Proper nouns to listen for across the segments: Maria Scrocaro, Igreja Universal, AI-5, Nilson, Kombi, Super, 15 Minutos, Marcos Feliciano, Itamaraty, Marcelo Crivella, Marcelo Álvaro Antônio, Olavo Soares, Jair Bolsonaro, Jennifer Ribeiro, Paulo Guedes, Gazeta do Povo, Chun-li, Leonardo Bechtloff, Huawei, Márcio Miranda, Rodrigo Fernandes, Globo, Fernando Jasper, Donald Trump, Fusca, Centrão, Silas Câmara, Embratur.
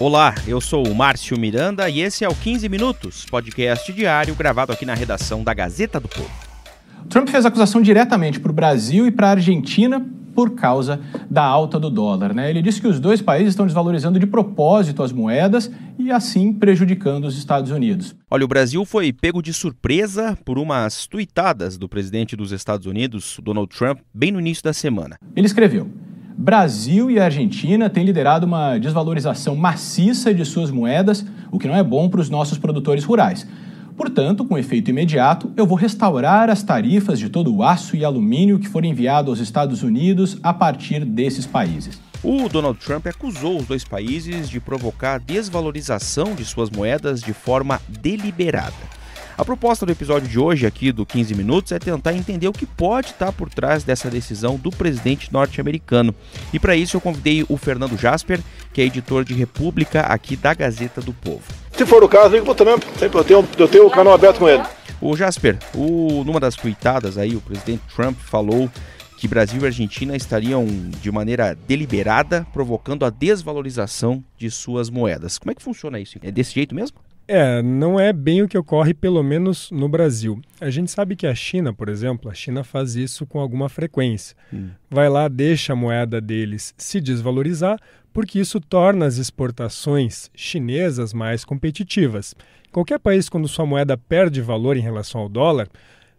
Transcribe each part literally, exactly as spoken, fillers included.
Olá, eu sou o Márcio Miranda e esse é o quinze minutos, podcast diário gravado aqui na redação da Gazeta do Povo. Trump fez acusação diretamente para o Brasil e para a Argentina por causa da alta do dólar, né? Ele disse que os dois países estão desvalorizando de propósito as moedas e assim prejudicando os Estados Unidos. Olha, o Brasil foi pego de surpresa por umas tuitadas do presidente dos Estados Unidos, Donald Trump, bem no início da semana. Ele escreveu: Brasil e Argentina têm liderado uma desvalorização maciça de suas moedas, o que não é bom para os nossos produtores rurais. Portanto, com efeito imediato, eu vou restaurar as tarifas de todo o aço e alumínio que foram enviados aos Estados Unidos a partir desses países. O Donald Trump acusou os dois países de provocar desvalorização de suas moedas de forma deliberada. A proposta do episódio de hoje aqui do quinze minutos é tentar entender o que pode estar por trás dessa decisão do presidente norte-americano. E para isso eu convidei o Fernando Jasper, que é editor de República aqui da Gazeta do Povo. Se for o caso, liga pro Trump, eu tenho, eu tenho o canal aberto com ele. O Jasper, o, numa das tuitadas aí, o presidente Trump falou que Brasil e Argentina estariam, de maneira deliberada, provocando a desvalorização de suas moedas. Como é que funciona isso? É desse jeito mesmo? É, não é bem o que ocorre, pelo menos no Brasil. A gente sabe que a China, por exemplo, a China faz isso com alguma frequência. Hum. Vai lá, deixa a moeda deles se desvalorizar, porque isso torna as exportações chinesas mais competitivas. Qualquer país, quando sua moeda perde valor em relação ao dólar,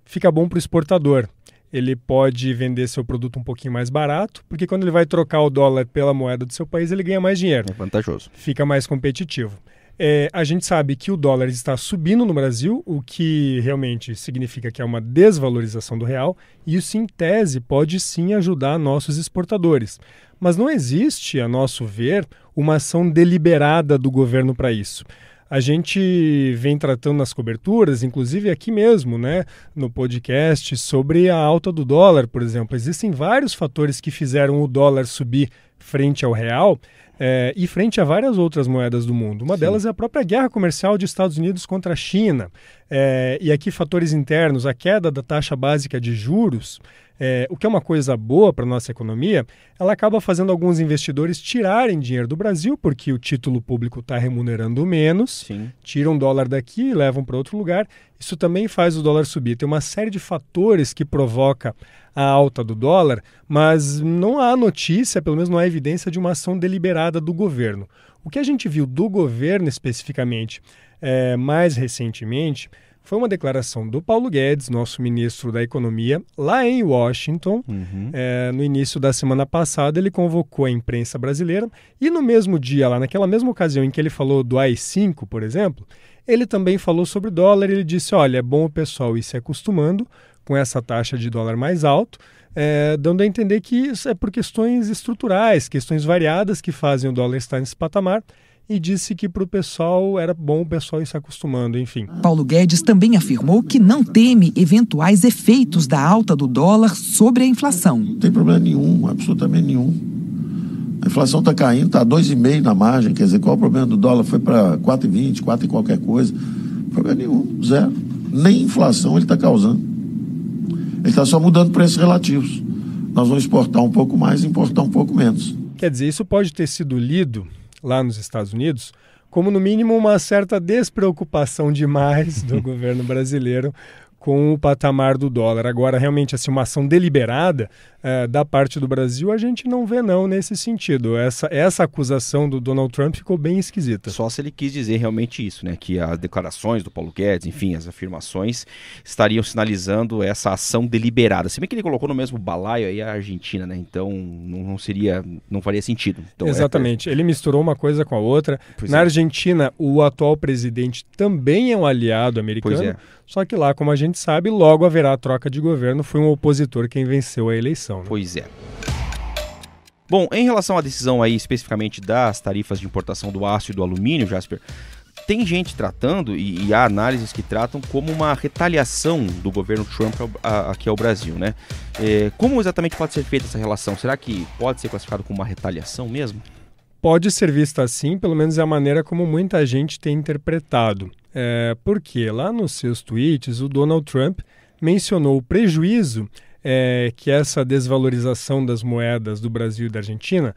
fica bom para o exportador. Ele pode vender seu produto um pouquinho mais barato, porque quando ele vai trocar o dólar pela moeda do seu país, ele ganha mais dinheiro. É vantajoso. Fica mais competitivo. É, a gente sabe que o dólar está subindo no Brasil, o que realmente significa que é uma desvalorização do real, e isso, em tese, pode sim ajudar nossos exportadores. Mas não existe, a nosso ver, uma ação deliberada do governo para isso. A gente vem tratando nas coberturas, inclusive aqui mesmo, né, no podcast, sobre a alta do dólar, por exemplo. Existem vários fatores que fizeram o dólar subir frente ao real, é, e frente a várias outras moedas do mundo. Uma Sim. delas é a própria guerra comercial dos Estados Unidos contra a China. É, e aqui fatores internos, a queda da taxa básica de juros, é, o que é uma coisa boa para a nossa economia, ela acaba fazendo alguns investidores tirarem dinheiro do Brasil, porque o título público está remunerando menos, Sim. tiram dólar daqui e levam para outro lugar. Isso também faz o dólar subir. Tem uma série de fatores que provoca a alta do dólar, mas não há notícia, pelo menos não há evidência de uma ação deliberada do governo. O que a gente viu do governo especificamente, é, mais recentemente, foi uma declaração do Paulo Guedes, nosso ministro da Economia, lá em Washington. Uhum. É, no início da semana passada, ele convocou a imprensa brasileira e no mesmo dia, lá naquela mesma ocasião em que ele falou do A I cinco, por exemplo, ele também falou sobre dólar e ele disse, olha, é bom o pessoal ir se acostumando com essa taxa de dólar mais alto, é, dando a entender que isso é por questões estruturais, questões variadas que fazem o dólar estar nesse patamar. E disse que para o pessoal era bom o pessoal ir se acostumando, enfim. Paulo Guedes também afirmou que não teme eventuais efeitos da alta do dólar sobre a inflação. Não tem problema nenhum, absolutamente nenhum. A inflação está caindo, está dois vírgula cinco na margem, quer dizer, qual o problema do dólar? Foi para quatro vírgula vinte, quatro e qualquer coisa. Problema nenhum, zero. Nem inflação ele está causando. Ele está só mudando preços relativos. Nós vamos exportar um pouco mais e importar um pouco menos. Quer dizer, isso pode ter sido lido lá nos Estados Unidos, como no mínimo uma certa despreocupação demais do governo brasileiro com o patamar do dólar. Agora, realmente, assim, uma ação deliberada eh, da parte do Brasil, a gente não vê não nesse sentido. Essa, essa acusação do Donald Trump ficou bem esquisita. Só se ele quis dizer realmente isso, né? Que as declarações do Paulo Guedes, enfim, as afirmações estariam sinalizando essa ação deliberada. Se bem que ele colocou no mesmo balaio aí a Argentina, né? Então, não, não seria, não faria sentido. Então, exatamente. É... Ele misturou uma coisa com a outra. Pois Na é. Argentina, o atual presidente também é um aliado americano. Pois é. Só que lá, como a gente sabe, logo haverá a troca de governo, foi um opositor quem venceu a eleição. Né? Pois é. Bom, em relação à decisão aí especificamente das tarifas de importação do aço e do alumínio, Jasper, tem gente tratando, e, e há análises que tratam como uma retaliação do governo Trump aqui ao Brasil, né? É, como exatamente pode ser feita essa relação? Será que pode ser classificado como uma retaliação mesmo? Pode ser vista assim, pelo menos é a maneira como muita gente tem interpretado. É, porque lá nos seus tweets o Donald Trump mencionou o prejuízo é, que essa desvalorização das moedas do Brasil e da Argentina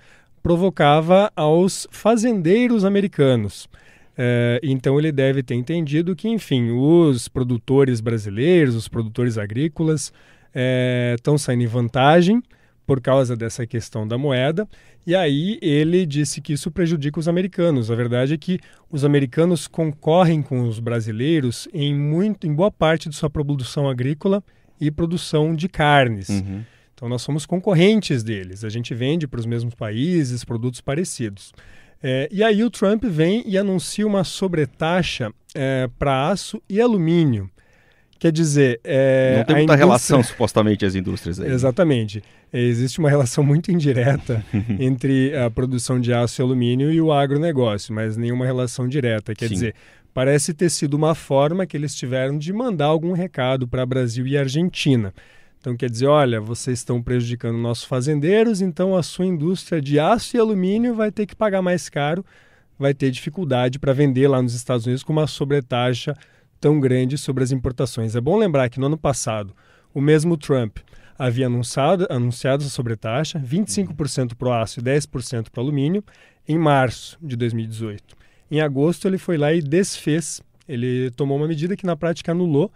provocava aos fazendeiros americanos. É, então ele deve ter entendido que, enfim, os produtores brasileiros, os produtores agrícolas estão é, saindo em vantagem por causa dessa questão da moeda, e aí ele disse que isso prejudica os americanos. A verdade é que os americanos concorrem com os brasileiros em, muito, em boa parte de sua produção agrícola e produção de carnes. Uhum. Então nós somos concorrentes deles, a gente vende para os mesmos países, produtos parecidos. É, e aí o Trump vem e anuncia uma sobretaxa é, para aço e alumínio. Quer dizer... É, não tem muita indústria... relação, supostamente, as indústrias aí. Exatamente. Existe uma relação muito indireta entre a produção de aço e alumínio e o agronegócio, mas nenhuma relação direta. Quer Sim. dizer, parece ter sido uma forma que eles tiveram de mandar algum recado para Brasil e Argentina. Então, quer dizer, olha, vocês estão prejudicando nossos fazendeiros, então a sua indústria de aço e alumínio vai ter que pagar mais caro, vai ter dificuldade para vender lá nos Estados Unidos com uma sobretaxa tão grande sobre as importações. É bom lembrar que no ano passado, o mesmo Trump havia anunciado, anunciado essa sobretaxa, vinte e cinco por cento para o aço e dez por cento para o alumínio, em março de dois mil e dezoito. Em agosto, ele foi lá e desfez, ele tomou uma medida que na prática anulou,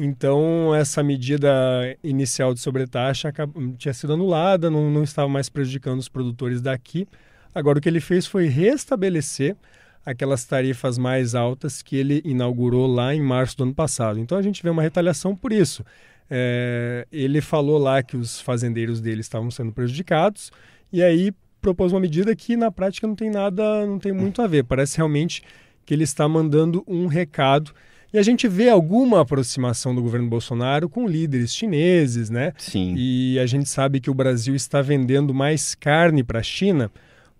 então essa medida inicial de sobretaxa tinha sido anulada, não, não estava mais prejudicando os produtores daqui. Agora o que ele fez foi restabelecer aquelas tarifas mais altas que ele inaugurou lá em março do ano passado. Então a gente vê uma retaliação por isso. É, ele falou lá que os fazendeiros dele estavam sendo prejudicados e aí propôs uma medida que na prática não tem nada, não tem muito a ver. Parece realmente que ele está mandando um recado. E a gente vê alguma aproximação do governo Bolsonaro com líderes chineses, né? Sim. E a gente sabe que o Brasil está vendendo mais carne para a China.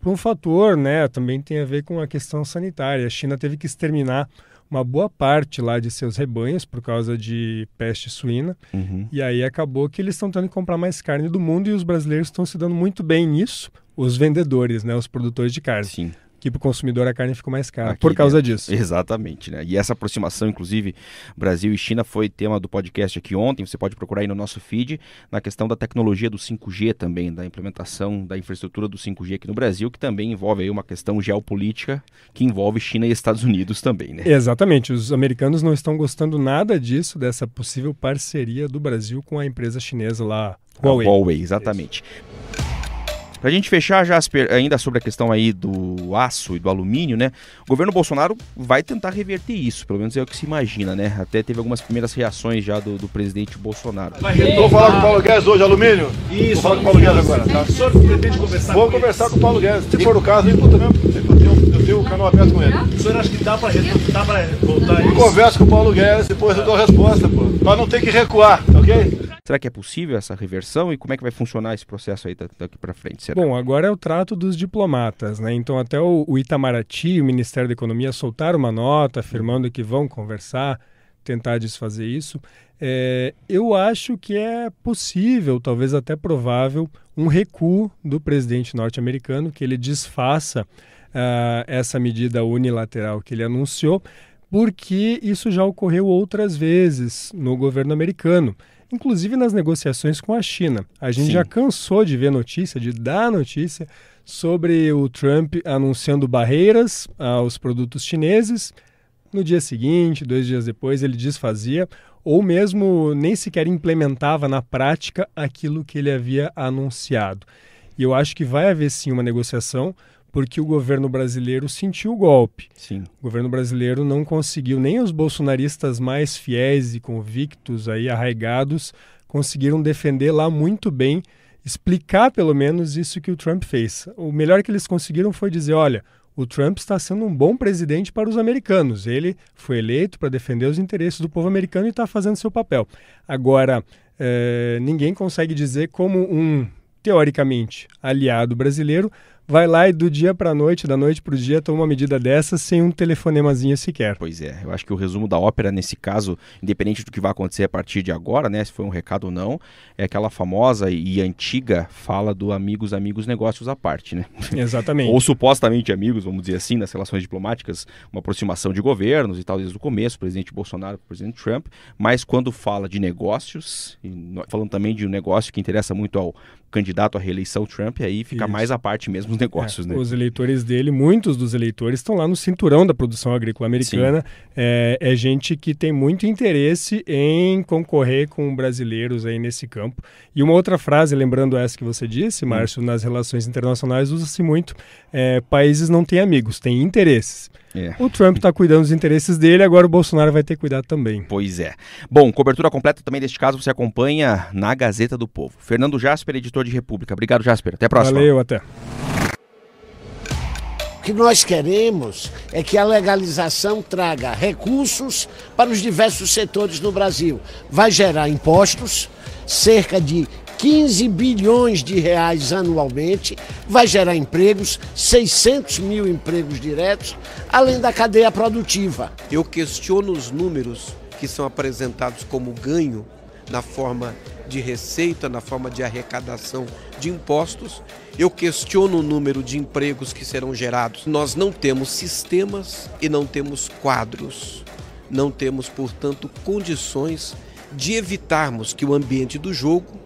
Por um fator, né, também tem a ver com a questão sanitária. A China teve que exterminar uma boa parte lá de seus rebanhos por causa de peste suína. Uhum. E aí acabou que eles estão tendo que comprar mais carne do mundo e os brasileiros estão se dando muito bem nisso, os vendedores, né, os produtores de carne. Sim. Que para o consumidor a carne ficou mais cara Aqui, por causa né? disso. Exatamente, né? E essa aproximação, inclusive, Brasil e China foi tema do podcast aqui ontem. Você pode procurar aí no nosso feed, na questão da tecnologia do cinco G também, da implementação da infraestrutura do cinco G aqui no Brasil, que também envolve aí uma questão geopolítica que envolve China e Estados Unidos também, né? Exatamente. Os americanos não estão gostando nada disso, dessa possível parceria do Brasil com a empresa chinesa lá, Huawei. A Huawei, exatamente. Isso. Para a gente fechar, Jasper, ainda sobre a questão aí do aço e do alumínio, né? O governo Bolsonaro vai tentar reverter isso, pelo menos é o que se imagina, né? Até teve algumas primeiras reações já do, do presidente Bolsonaro. Eu vou falar com o Paulo Guedes hoje, alumínio? Isso. Vou falar com o Paulo Guedes agora, tá? O senhor pretende conversar com ele? Vou conversar com o Paulo Guedes. Se for o caso, eu tenho, eu tenho o canal aberto com ele. O senhor acha que dá para voltar isso? Eu converso com o Paulo Guedes, depois eu dou a resposta, pô. Para não ter que recuar, ok? Será que é possível essa reversão e como é que vai funcionar esse processo aí daqui para frente? Será? Bom, agora é o trato dos diplomatas, né? Então até o, o Itamaraty, o Ministério da Economia, soltaram uma nota afirmando que vão conversar, tentar desfazer isso. É, eu acho que é possível, talvez até provável, um recuo do presidente norte-americano, que ele desfaça uh, essa medida unilateral que ele anunciou, porque isso já ocorreu outras vezes no governo americano. Inclusive nas negociações com a China. A gente Sim. já cansou de ver notícia, de dar notícia, sobre o Trump anunciando barreiras aos produtos chineses. No dia seguinte, dois dias depois, ele desfazia, ou mesmo nem sequer implementava na prática aquilo que ele havia anunciado. E eu acho que vai haver sim uma negociação, porque o governo brasileiro sentiu o golpe. Sim. O governo brasileiro não conseguiu, nem os bolsonaristas mais fiéis e convictos, aí, arraigados, conseguiram defender lá muito bem, explicar pelo menos isso que o Trump fez. O melhor que eles conseguiram foi dizer, olha, o Trump está sendo um bom presidente para os americanos. Ele foi eleito para defender os interesses do povo americano e está fazendo seu papel. Agora, é, ninguém consegue dizer como um, teoricamente, aliado brasileiro, vai lá e do dia para a noite, da noite para o dia, toma uma medida dessa sem um telefonemazinho sequer. Pois é, eu acho que o resumo da ópera nesse caso, independente do que vai acontecer a partir de agora, né, se foi um recado ou não, é aquela famosa e antiga fala do amigos, amigos, negócios à parte, né? Exatamente. Ou supostamente amigos, vamos dizer assim, nas relações diplomáticas, uma aproximação de governos e tal, desde o começo, o presidente Bolsonaro, o presidente Trump, mas quando fala de negócios, falando também de um negócio que interessa muito ao candidato à reeleição Trump, aí fica Isso. mais à parte mesmo negócios. É, né? Os eleitores dele, muitos dos eleitores, estão lá no cinturão da produção agrícola americana. É, é gente que tem muito interesse em concorrer com brasileiros aí nesse campo. E uma outra frase, lembrando essa que você disse, Márcio, hum. nas relações internacionais usa-se muito, é, países não têm amigos, têm interesses. É. O Trump está cuidando dos interesses dele, agora o Bolsonaro vai ter que cuidar também. Pois é. Bom, cobertura completa também deste caso você acompanha na Gazeta do Povo. Fernando Jasper, editor de República. Obrigado, Jasper. Até a próxima. Valeu, até. O que nós queremos é que a legalização traga recursos para os diversos setores no Brasil. Vai gerar impostos, cerca de quinze bilhões de reais anualmente, vai gerar empregos, seiscentos mil empregos diretos, além da cadeia produtiva. Eu questiono os números que são apresentados como ganho na forma de receita, na forma de arrecadação de impostos. Eu questiono o número de empregos que serão gerados. Nós não temos sistemas e não temos quadros. Não temos, portanto, condições de evitarmos que o ambiente do jogo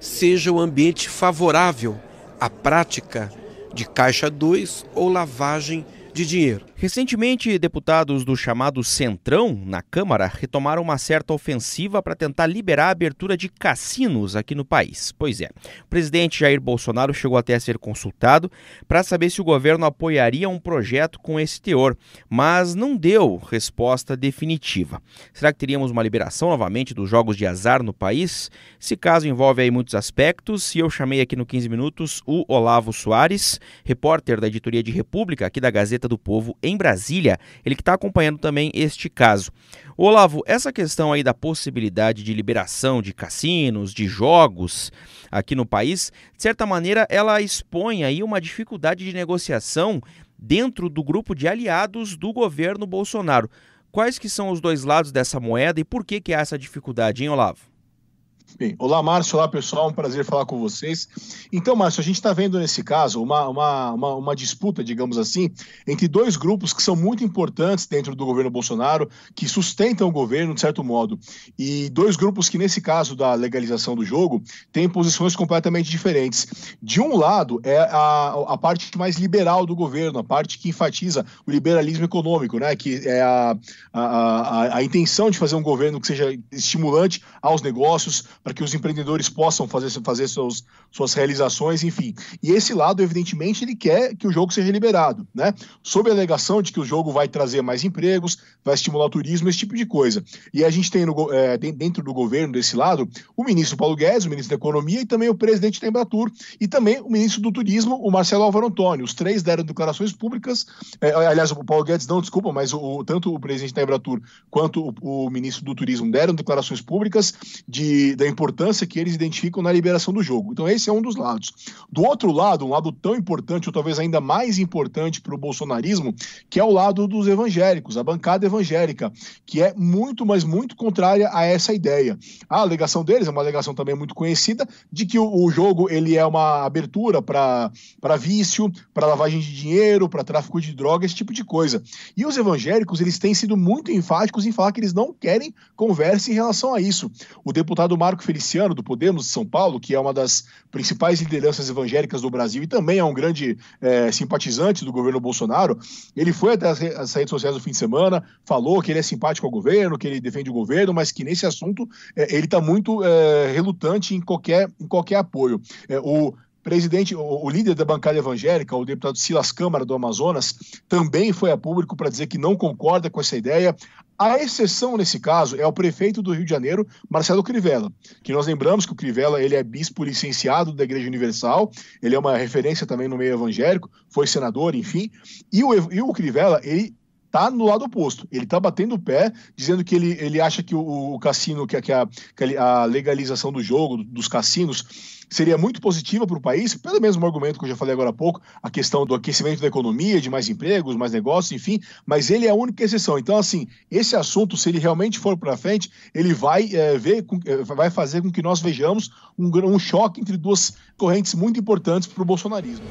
seja um ambiente favorável à prática de caixa dois ou lavagem de dinheiro. Recentemente, deputados do chamado Centrão na Câmara retomaram uma certa ofensiva para tentar liberar a abertura de cassinos aqui no país. Pois é, o presidente Jair Bolsonaro chegou até a ser consultado para saber se o governo apoiaria um projeto com esse teor, mas não deu resposta definitiva. Será que teríamos uma liberação novamente dos jogos de azar no país? Esse caso envolve aí muitos aspectos e eu chamei aqui no quinze minutos o Olavo Soares, repórter da editoria de República aqui da Gazeta do Povo em Em Brasília, ele que está acompanhando também este caso. Olavo, essa questão aí da possibilidade de liberação de cassinos, de jogos aqui no país, de certa maneira ela expõe aí uma dificuldade de negociação dentro do grupo de aliados do governo Bolsonaro. Quais que são os dois lados dessa moeda e por que que há essa dificuldade, hein, Olavo? Bem, olá, Márcio. Olá, pessoal. Um prazer falar com vocês. Então, Márcio, a gente está vendo nesse caso uma, uma, uma, uma disputa, digamos assim, entre dois grupos que são muito importantes dentro do governo Bolsonaro, que sustentam o governo, de certo modo. E dois grupos que, nesse caso da legalização do jogo, têm posições completamente diferentes. De um lado, é a, a parte mais liberal do governo, a parte que enfatiza o liberalismo econômico, né? Que é a, a, a, a intenção de fazer um governo que seja estimulante aos negócios, para que os empreendedores possam fazer, fazer seus, suas realizações, enfim. E esse lado, evidentemente, ele quer que o jogo seja liberado, né? Sob a alegação de que o jogo vai trazer mais empregos, vai estimular o turismo, esse tipo de coisa. E a gente tem no, é, dentro do governo, desse lado, o ministro Paulo Guedes, o ministro da Economia e também o presidente da Embratur e também o ministro do Turismo, o Marcelo Álvaro Antônio. Os três deram declarações públicas, é, aliás, o Paulo Guedes não, desculpa, mas o, tanto o presidente da Embratur quanto o, o ministro do Turismo deram declarações públicas de... da importância que eles identificam na liberação do jogo. Então esse é um dos lados. Do outro lado, um lado tão importante, ou talvez ainda mais importante para o bolsonarismo, que é o lado dos evangélicos, a bancada evangélica, que é muito, mas muito contrária a essa ideia. A alegação deles é uma alegação também muito conhecida, de que o, o jogo ele é uma abertura para vício, para lavagem de dinheiro, para tráfico de drogas, esse tipo de coisa. E os evangélicos, eles têm sido muito enfáticos em falar que eles não querem conversa em relação a isso. O deputado Marcos Marcos Feliciano, do Podemos de São Paulo, que é uma das principais lideranças evangélicas do Brasil e também é um grande é, simpatizante do governo Bolsonaro, ele foi até as, as redes sociais no fim de semana, falou que ele é simpático ao governo, que ele defende o governo, mas que nesse assunto é, ele está muito é, relutante em qualquer, em qualquer apoio. É, o presidente, o líder da bancada evangélica, o deputado Silas Câmara do Amazonas, também foi a público para dizer que não concorda com essa ideia. A exceção nesse caso é o prefeito do Rio de Janeiro, Marcelo Crivella, que nós lembramos que o Crivella ele é bispo licenciado da Igreja Universal, ele é uma referência também no meio evangélico, foi senador, enfim, e o, e o Crivella, ele está no lado oposto, ele está batendo o pé, dizendo que ele, ele acha que o, o cassino, que, que, a, que a legalização do jogo, dos cassinos, seria muito positiva para o país, pelo mesmo argumento que eu já falei agora há pouco, a questão do aquecimento da economia, de mais empregos, mais negócios, enfim, mas ele é a única exceção. Então, assim, esse assunto, se ele realmente for para frente, ele vai, é, ver, vai fazer com que nós vejamos um, um choque entre duas correntes muito importantes para o bolsonarismo.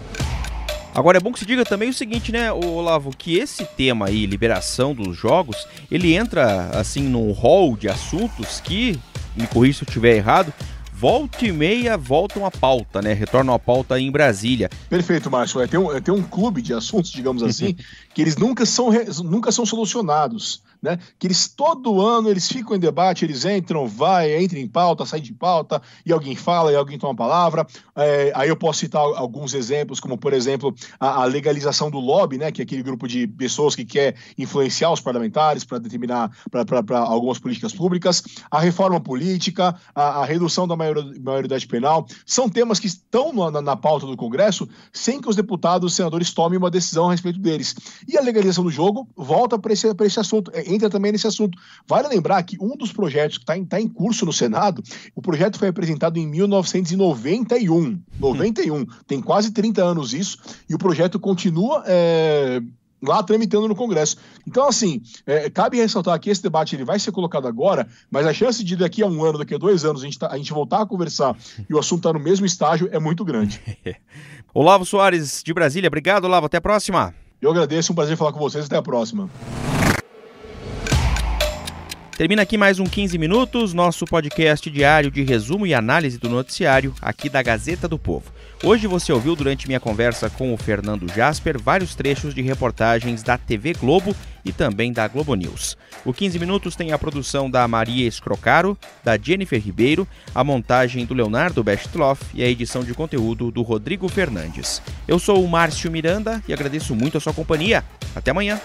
Agora, é bom que se diga também o seguinte, né, Olavo, que esse tema aí, liberação dos jogos, ele entra, assim, num rol de assuntos que, me corrija se eu estiver errado, volta e meia voltam à pauta, né? Retornam à pauta aí em Brasília. Perfeito, Márcio. É, tem, um, é, tem um clube de assuntos, digamos assim, que eles nunca são, re, nunca são solucionados, né? Que eles todo ano eles ficam em debate, eles entram, vai, entram em pauta, saem de pauta, e alguém fala, e alguém toma a palavra. É, aí eu posso citar alguns exemplos, como, por exemplo, a, a legalização do lobby, né? Que é aquele grupo de pessoas que quer influenciar os parlamentares para determinar para algumas políticas públicas, a reforma política, a, a redução da maioridade penal, são temas que estão na, na pauta do Congresso sem que os deputados e senadores tomem uma decisão a respeito deles. E a legalização do jogo volta para esse, esse assunto, entra também nesse assunto. Vale lembrar que um dos projetos que está em, tá em curso no Senado, o projeto foi apresentado em mil novecentos e noventa e um. noventa e um, tem quase trinta anos isso, e o projeto continua... É... lá tramitando no Congresso. Então, assim, é, cabe ressaltar que esse debate ele vai ser colocado agora, mas a chance de daqui a um ano, daqui a dois anos, a gente, tá, a gente voltar a conversar e o assunto tá no mesmo estágio é muito grande. Olavo Soares, de Brasília. Obrigado, Olavo. Até a próxima. Eu agradeço. Um prazer falar com vocês. Até a próxima. Termina aqui mais um quinze minutos, nosso podcast diário de resumo e análise do noticiário aqui da Gazeta do Povo. Hoje você ouviu durante minha conversa com o Fernando Jasper vários trechos de reportagens da T V Globo e também da Globo News. O quinze minutos tem a produção da Maria Scrocaro, da Jennifer Ribeiro, a montagem do Leonardo Bechtloff e a edição de conteúdo do Rodrigo Fernandes. Eu sou o Márcio Miranda e agradeço muito a sua companhia. Até amanhã!